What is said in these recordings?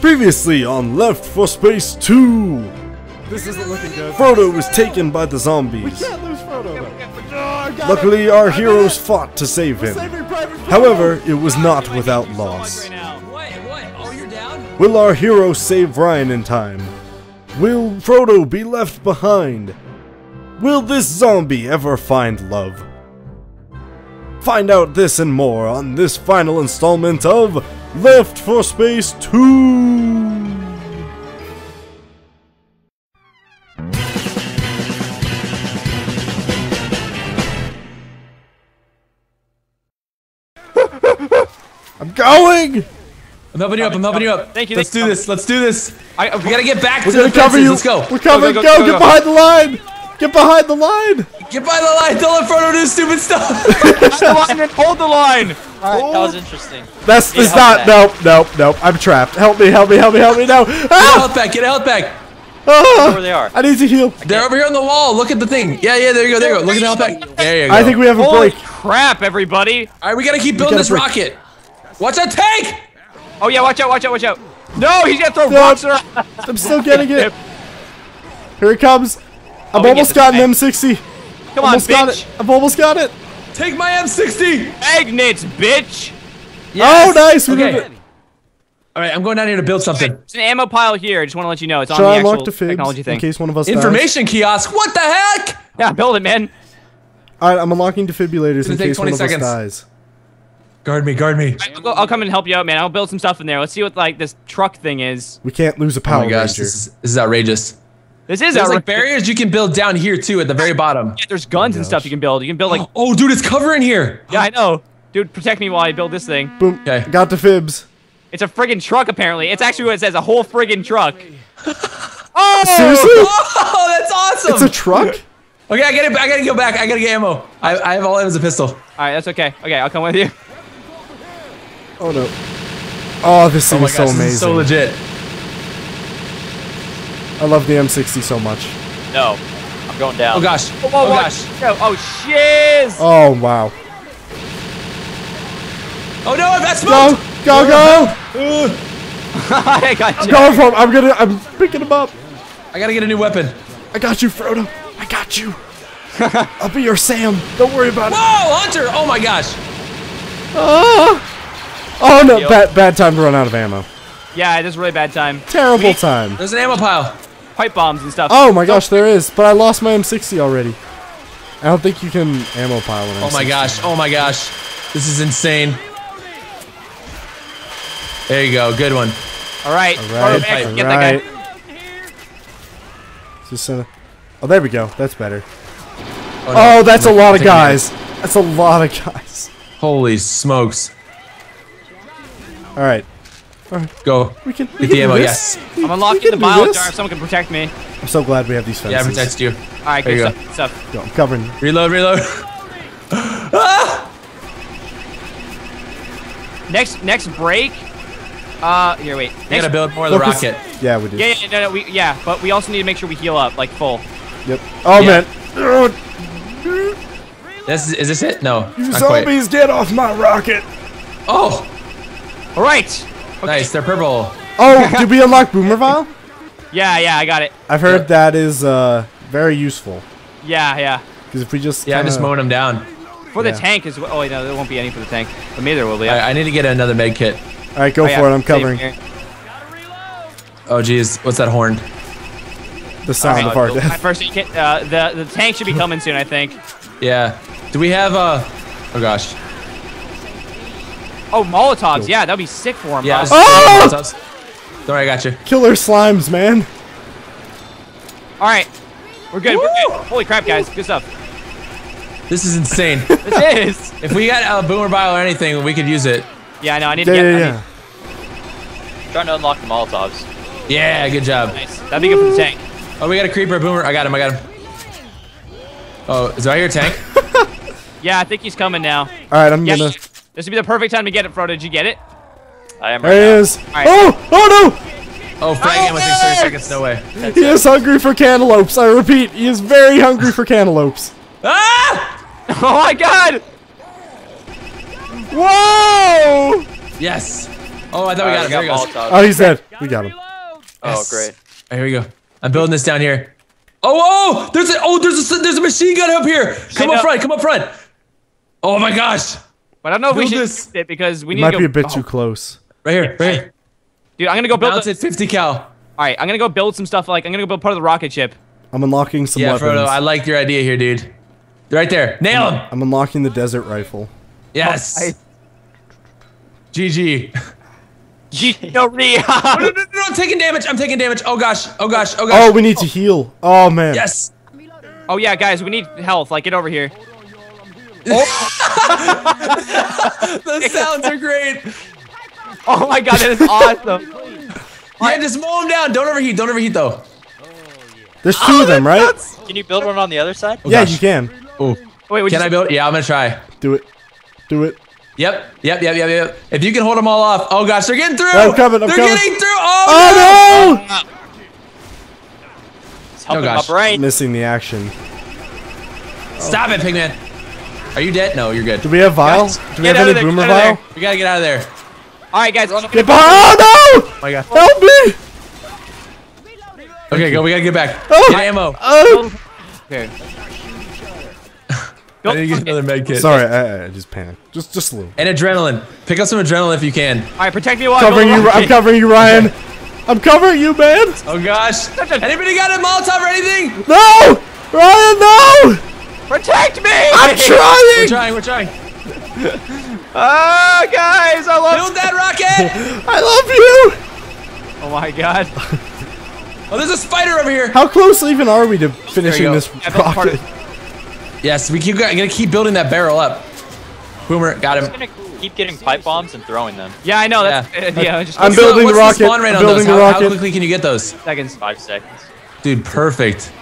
Previously on Left 4 Space 2! This isn't looking good. Frodo was taken by the zombies. We can't lose Frodo. Luckily, our heroes fought to save him. However, it was not without loss. Will our hero save Ryan in time? Will Frodo be left behind? Will this zombie ever find love? Find out this and more on this final installment of Left 4 Space 2! I'm going! I'm helping you up, I'm helping you up. Thank you. Let's do this, let's do this. We gotta get back to the fences, let's go. We're coming, go, get behind the line! Get behind the line! Get behind the line! Don't let Frodo do stupid stuff! Hold the line! Alright, that was interesting. That's not, nope, I'm trapped. Help me now! Ah! Get a health pack! Ah! Where they are. I need to heal. They're over here on the wall, look at the thing! Yeah, there you go, look at the health pack. There you go. I think we have a break. Holy crap, everybody! Alright, we gotta keep building this rocket! Watch that tank! Oh yeah, watch out! No, he's gonna throw rocks around! I'm still getting it! Here it comes! I've almost got an M60. Come on, bitch. I've almost got it. Take my M60. Magnets, bitch. Yes. Oh, nice. Okay. All right, I'm going down here to build something. It's an ammo pile here. I just want to let you know it's on the actual technology thing. In case one of us information dies. Kiosk. What the heck? Yeah, build it, man. All right, I'm unlocking defibrillators in case one of us dies. Guard me. I'll come and help you out, man. I'll build some stuff in there. Let's see what like this truck thing is. We can't lose a power. Oh my gosh, this is outrageous. There's like barriers you can build down here too at the very bottom. Yeah, there's guns and stuff you can build. You can build like oh dude, it's cover in here. Yeah, I know. Dude, protect me while I build this thing. Boom. Okay. Got the fibs. It's a friggin' truck apparently. It's actually what it says, a whole friggin' truck. Oh! Seriously? Oh, that's awesome. It's a truck? Okay, I gotta go back. I gotta get ammo. I have all I have is a pistol. Alright, that's okay. Okay, I'll come with you. Oh no. Oh, this thing is so amazing. This is so legit. I love the M60 so much. No, I'm going down. Oh gosh! Oh gosh! No. Oh shiz! Oh wow! Oh no! That's smoked! Go! I got you. I'm going for him. I'm picking him up. I gotta get a new weapon. I got you, Frodo. I got you. I'll be your Sam. Don't worry about it. Whoa, Hunter! Oh my gosh! Oh no! Bad time to run out of ammo. Yeah, it is a really bad time. Terrible time. There's an ammo pile. Pipe bombs and stuff. Oh my gosh, there is. But I lost my M60 already. I don't think you can ammo pile an M60. Oh my gosh. This is insane. There you go. Good one. All right. Get that guy. Just oh, there we go. That's better. Oh, that's a lot of guys. That's a lot of guys. Holy smokes. All right. Alright, go. We can the ammo, yes. I'm unlocking the bio jar if someone can protect me. I'm so glad we have these fences. Yeah, it protects you. Alright, good stuff. Go, I'm covering you. Reload. Ah! Next break. Here, wait. We gotta build more of the rocket. Yeah, we do. Yeah, but we also need to make sure we heal up, like full. Yep. Oh, yeah. Man. Is this it? No. You zombies, get off my rocket. Oh! Alright! Okay. Nice, they're purple. Oh, did we unlock Boomerville? Yeah, I got it. I've heard that is very useful. Yeah. Because if we just kinda... I'm just mowing them down. For the tank is oh wait, no, there won't be any for the tank. But me there will be. I need to get another med kit. All right, go for it. I'm covering. Oh geez, what's that horn? The sound of our death. First aid kit. The tank should be coming soon, I think. Yeah. Do we have oh gosh. Oh, Molotovs. Cool. Yeah, that'd be sick for him. Yeah. Molotovs. Sorry, I got you. Killer slimes, man. All right. We're good. Woo! We're good. Holy crap, guys. Good stuff. This is insane. This is. If we got a boomer bile or anything, we could use it. Yeah, I know. I need to get trying to unlock the Molotovs. Yeah, good job. Nice. That'd be good for the tank. Oh, we got a creeper boomer. I got him. Oh, is right here a tank? Yeah, I think he's coming now. All right, I'm going to... This would be the perfect time to get it, Frodo. Did you get it? I am right now. There it is. Right. Oh, no! Oh, frag him within 30 seconds. No way. He is hungry for cantaloupes. I repeat, he is very hungry for cantaloupes. Ah! Oh, my God! Whoa! Yes. Oh, I thought we got him. Oh, he's dead. We got him. Oh, great. All right, here we go. I'm building this down here. Oh, there's a machine gun up here. Come up front. Come up front. Oh my gosh. But I don't know if we should use it because we need to go. Might be a bit too close. Right here. Right here. Dude, I'm gonna go build it. It's 50 cal. All right, I'm gonna go build some stuff. Like I'm gonna go build part of the rocket ship. I'm unlocking some weapons. Yeah, Frodo, I like your idea here, dude. Right there. Nail him. I'm unlocking the desert rifle. Yes. GG. No, no, I'm taking damage. I'm taking damage. Oh gosh. Oh gosh. Oh gosh. Oh, we need to heal. Oh man. Yes. Oh yeah, guys, we need health. Like, get over here. Oh. Those sounds are great. Oh my god, that is awesome. Yeah, just mow them down. Don't overheat. Don't overheat though. There's two of them, right? Nuts. Can you build one on the other side? Oh, yeah, gosh. You can. Oh. Wait, can I build? Yeah, I'm gonna try. Do it. Do it. Yep. If you can hold them all off. Oh gosh, they're getting through. I'm coming, they're getting through. Oh, no. Oh gosh. Right. Missing the action. Stop it, Pigman. Are you dead? No, you're good. Do we have vial? Do we have any boomer vial? We gotta get out of there. All right, guys. Get behind. Oh no! Oh my god. Help me. Okay, go. We gotta get back. Oh. Get ammo. Oh. Okay. I need to get another med kit. Sorry, I just panicked. Just a little. And adrenaline. Pick up some adrenaline if you can. All right, protect me while I'm covering you, Ryan. Okay. I'm covering you, man. Oh gosh. Anybody got a Molotov or anything? No, Ryan, no. Protect me. I'm trying. We're trying. We're trying. Oh, guys, I love you. Build that rocket. I love you. Oh my god. Oh, there's a spider over here. How close even are we to finishing this rocket? Yes, we keep gonna keep building that barrel up. Boomer, got him. I'm just gonna keep getting pipe bombs and throwing them. Yeah, I know. That's, yeah, I'm building the rocket. I'm building the rocket. How quickly can you get those? Seconds. 5 seconds. Dude, perfect.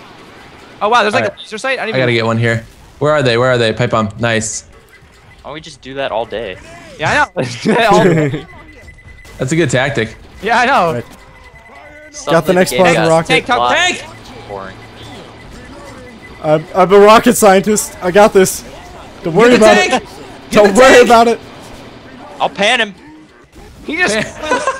Oh wow, there's like a laser sight. I gotta get one here. Where are they? Where are they? Pipe bomb. Nice. Why don't we just do that all day? Yeah, I know. All day. That's a good tactic. Yeah, I know. Right. Got the next part of the rocket. Tank. Boring. I'm a rocket scientist. I got this. Don't worry about it. Don't worry about it. I'll pan him. He just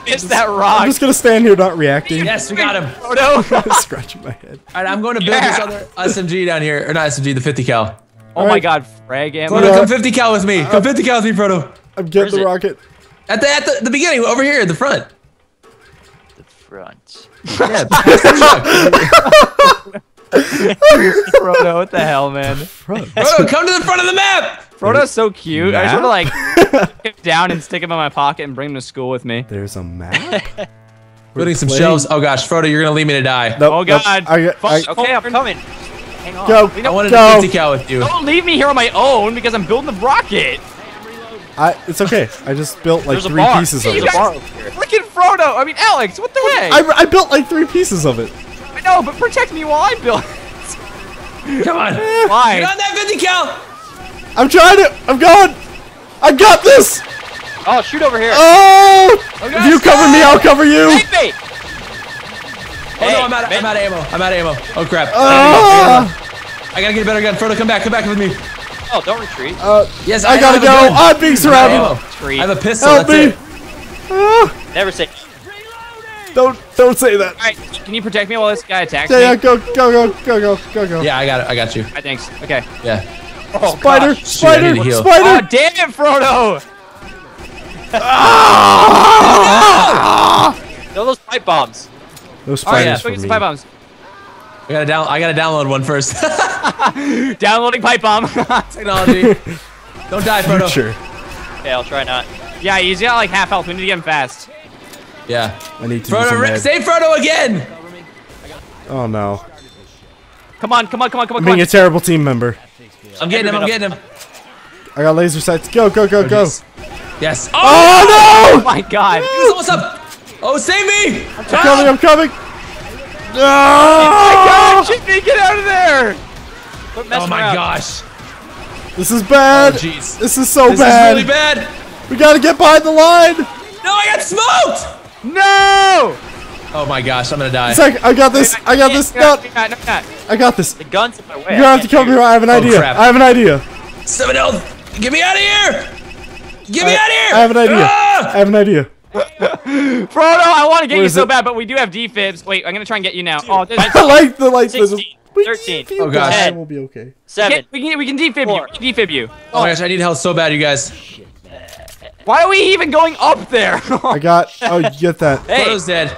missed that rock. I'm just gonna stand here not reacting. Yes, we got him. Oh no. Scratching my head. Alright, I'm going to build this other SMG down here. Or not SMG, the 50 cal. Oh my god, frag ammo. Frodo, come 50 cal with me. Come 50 cal with me, Frodo. I'm getting the rocket. At the beginning, over here, at the front. The front. Yeah, the Frodo, what the hell, man? Frodo, come to the front of the map! Frodo's so cute. Map? I should like get down and stick him in my pocket and bring him to school with me. There's a map? Building some shelves. Oh gosh, Frodo, you're gonna leave me to die. Nope, oh god. Nope. Okay, I'm coming. Hang on. Go, I wanted to 50 cal with you. Don't leave me here on my own because I'm building the rocket. It's okay. I just built like three pieces of it. Freaking Frodo! I mean, Alex, what the heck? I built like 3 pieces of it. No, but protect me while I build it. Come on. Why? Get on that 50 cal. I'm trying to. I'm going. I got this. Oh, shoot over here. Oh. If you cover me, I'll cover you. Hey, no, I'm out of ammo. I'm out of ammo. Oh, crap. I gotta get a better gun. Frodo, come back. Come back with me. Oh, don't retreat. Yes, I gotta go. I'm being surrounded. I have a pistol. Help me. Never say. Don't say that. All right, can you protect me while this guy attacks me? Yeah, go. Yeah, I got you. All right, thanks. Okay. Yeah. Oh, spider. Oh, damn it, Frodo. No, those pipe bombs. Those spiders for me. Some pipe bombs. I gotta download one first. Downloading pipe bomb. Technology. Don't die, Frodo. Okay, I'll try not. Yeah, he's got like half health. We need to get him fast. Yeah, I need to. Frodo, save Frodo again! Oh no! Come on! I'm being a terrible team member. I'm getting him. I got laser sights. Go! Yes. Oh no! Oh my god! He's almost up. Oh, save me! I'm coming! No! Oh my god! Shoot me! Get out of there! Oh my gosh! This is bad. Oh, this is so bad. This is really bad. We gotta get behind the line. No, I got smoked! No! Oh my gosh, I'm gonna die. It's like, I got this. No, I got this. The gun's in my way. You're gonna have to come here. I have an idea. Crap. I have an idea. 7 health. Get me out of here! Get me out of here! I have an idea. I have an idea. Frodo, I want to get you so bad, but we do have defibs. Wait, I'm going to try and get you now. Oh, I like the light. 13. Oh gosh. We'll be okay. 7. We can defib you. We can defib you. Oh my gosh, I need help so bad, you guys. Why are we even going up there? I got. Oh, you get that. Hey. Frodo's dead.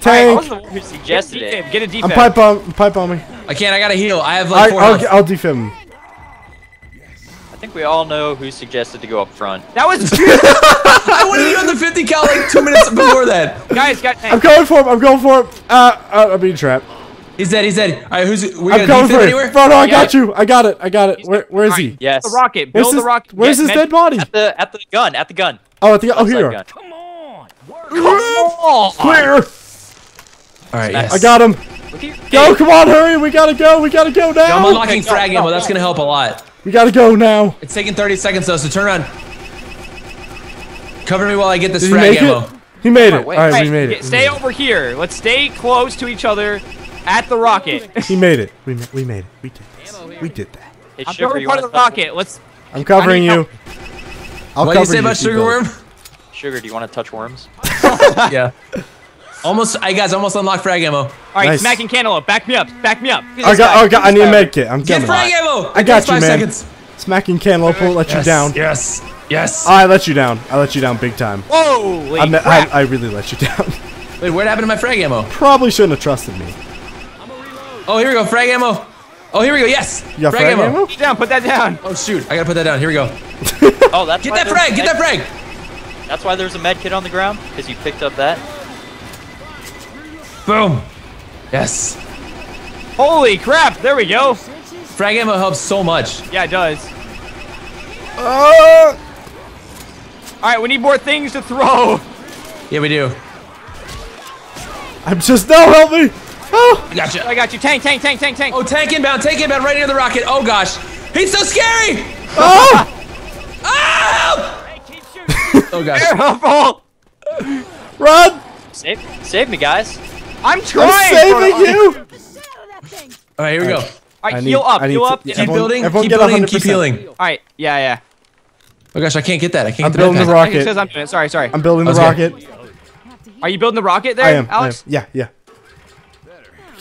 Tank. I was the one who suggested it. Get a defib. I'm pipe on me. I can't. I got to heal. I have like 4 I'll defib him. I think we all know who suggested to go up front. That was. I wanted you on the 50 cal like 2 minutes before that. Guys, I'm going for him. I'm being trapped. He's dead. All right, I'm going for it. Frodo, I got you. I got it. Where is he? Yes. The rocket. Build the rocket. Where's his dead body? At the gun. Oh, at the gun. Oh, here. Come on. Clear. All right. Yes. I got him. Go. Come on. Hurry. We gotta go. Now. I'm unlocking frag ammo. That's gonna help a lot. We gotta go now. It's taking 30 seconds though, so turn around. Cover me while I get this frag ammo. He made it. All right, we made it. Stay over here. Let's stay close to each other. At the rocket. He made it. We made it. We did this. We did that. I'm covering part of the rocket. Let's. I'm covering you. What do you say about Sugar Worm? Sugar, do you want to touch worms? Yeah. Almost. I guys almost unlocked frag ammo. All right, nice. Smack and Cantaloupe. Back me up. I got. I need a med kit. I'm coming. Get frag ammo. I got you, man. 5 seconds. Smack and Cantaloupe won't let you down. Yes. I let you down. I let you down big time. Whoa. I really let you down. Wait, what happened to my frag ammo? Probably shouldn't have trusted me. Oh, here we go, frag ammo. Oh, here we go, yes. You got frag ammo? Put that down. Oh, shoot, I gotta put that down. Here we go. Oh, that's Get that frag. That's why there's a med kit on the ground, because you picked up that. Boom. Yes. Holy crap, there we go. Frag ammo helps so much. Yeah, it does. All right, we need more things to throw. Yeah, we do. I'm just, no, help me. Oh, I got you. Tank. Oh, tank inbound, right near the rocket. Oh, gosh. He's so scary. Oh. Oh. Oh, gosh. Careful. Run. Save me, guys. I'm trying. I'm saving you. All right, here we go. All right, heal up. Keep building, keep healing. All right, yeah. Oh, gosh, I can't get that. I'm building the rocket. I'm doing it. Sorry. I'm building the rocket. Are you building the rocket there, Alex? I am. Yeah.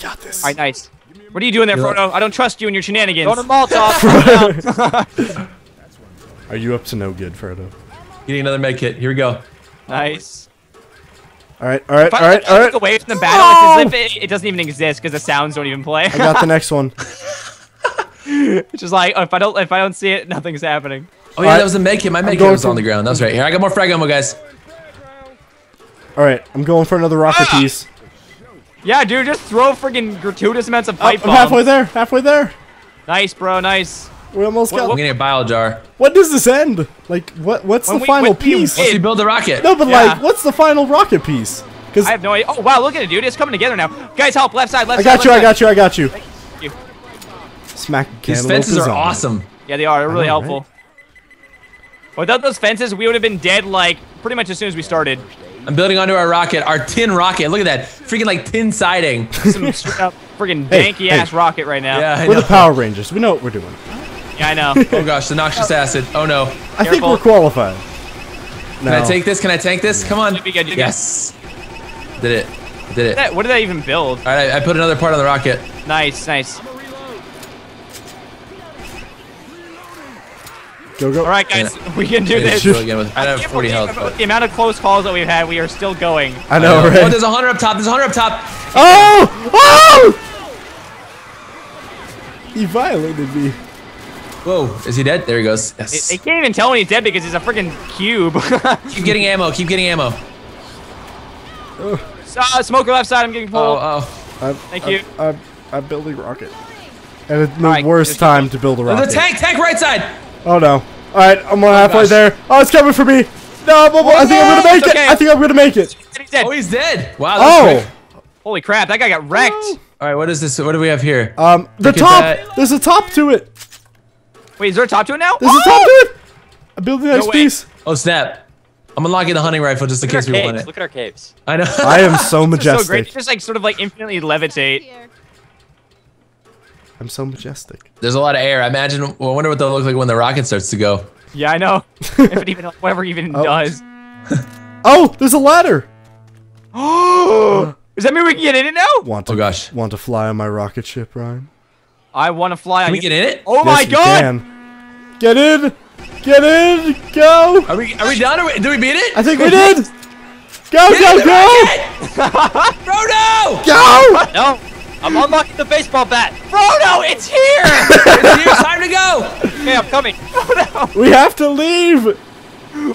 Got this. All right, nice. What are you doing there, Frodo? I don't trust you and your shenanigans. Go to Molotov. Are you up to no good, Frodo? Getting another med kit. Here we go. Nice. All right. Away from the battle, it's as if it doesn't even exist because the sounds don't even play. I got the next one. Which is like, oh, if I don't see it, nothing's happening. Oh yeah, that was a med kit. My med kit was on the ground. That was right here. I got more frag ammo, guys. All right, I'm going for another rocket piece. Yeah, dude, just throw friggin' gratuitous amounts of pipe bombs. I'm halfway there. Nice, bro, nice. We almost got it. I'm getting a bile jar. When does this end? Like, what's the final piece? Once you build the rocket. No, but like, what's the final rocket piece? Because I have no idea. Oh, wow, look at it, dude. It's coming together now. Guys, help, left side. I got you. Thank you. Smack. These fences are awesome. Yeah, they are. They're really helpful. Right? Without those fences, we would have been dead, like, pretty much as soon as we started. I'm building onto our rocket, our tin rocket. Look at that, freaking like tin siding. Some straight up freaking banky ass rocket right now. Yeah, we're the Power Rangers. We know what we're doing. Yeah, I know. Oh gosh, the noxious acid. Oh no. I think we're qualified. No. Can I take this? Come on. Yes. Did it? Did it? What did I even build? All right, I put another part on the rocket. Nice. Go. All right, guys, we can do this. I have 40 health. With the amount of close calls that we've had, we are still going. I know, right? Oh, there's 100 up top. Oh! Oh! He violated me. Whoa, is he dead? There he goes. Yes. They can't even tell when he's dead because he's a freaking cube. Keep getting ammo. Smoker left side, I'm getting pulled. Thank you. I'm building rocket. And it's the worst time to build a rocket. Tank right side. Oh no. Alright, I'm halfway there. Oh, it's coming for me. No, I think I'm gonna make it. He's dead. Oh, he's dead. Wow. Holy crap, that guy got wrecked. Alright, what is this? What do we have here? The top. There's a top to it. Wait, is there a top to it now? There's a top to it. I'm building the next piece. Oh, snap. I'm unlocking the hunting rifle just in case we want it. Look at our caves. I know. I am so majestic. So great. Just like sort of like infinitely levitate. I'm so majestic. There's a lot of air. I wonder what they'll look like when the rocket starts to go. Yeah, I know. If it even, whatever even does. Oh, there's a ladder. Oh, does that mean we can get in it now? Want to fly on my rocket ship, Ryan? I want to fly. Can we get in it? Oh my God! Can. Get in! Get in! Go! Are we done? Did we beat it? I think we did. Go! Go! Go! Frodo! Go! No, I'm unlocking the baseball bat. Frodo, it's here! It's here. Time to go. Okay, I'm coming. Frodo. We have to leave.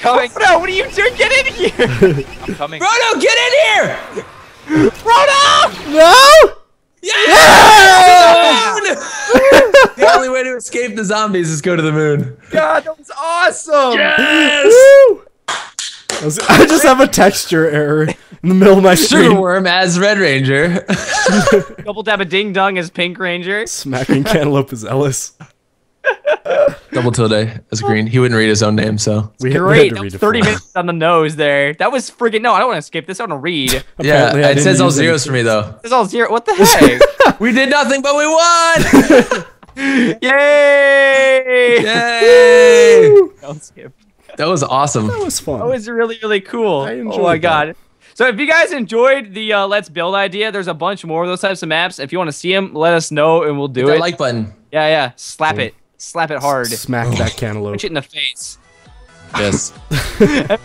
Coming. Frodo, what are you doing? Get in here! I'm coming. Frodo, get in here! Frodo! No! Yeah! The only way to escape the zombies is go to the moon. God, that was awesome! Yes! Woo! I just have a texture error in the middle of my screen. Sugarworm as Red Ranger. Double dab a ding dong as Pink Ranger. Smacking Cantaloupe as Ellis. Double tilde as Green. He wouldn't read his own name, so great. That was 30 minutes on the nose there. That was freaking. No, I don't want to skip this. I want to read. Yeah, it says all zeros for me though. It's all zero. What the heck? We did nothing, but we won. Yay! Yay! Don't skip. That was awesome. That was fun. That was really, really cool. I enjoyed. Oh my God. So if you guys enjoyed the Let's Build idea, there's a bunch more of those types of maps. If you want to see them, let us know and we'll do it. Hit that like button. Yeah, yeah. Slap it. Slap it hard. Smack that cantaloupe. Punch it in the face. Yes.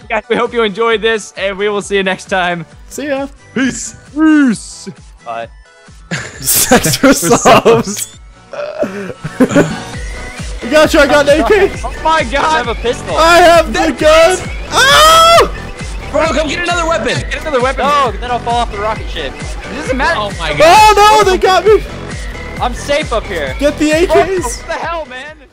Guys, we hope you enjoyed this, and we will see you next time. See ya. Peace. Peace. Bye. Sextra subs. I got you. I got an AK. Oh my God. I have a pistol. I have the gun. Oh! Bro, come get another weapon. Get another weapon. Oh, no, then I'll fall off the rocket ship. It doesn't matter. Oh my God. Oh no, they got me. I'm safe up here. Get the AKs! Oh, what the hell, man?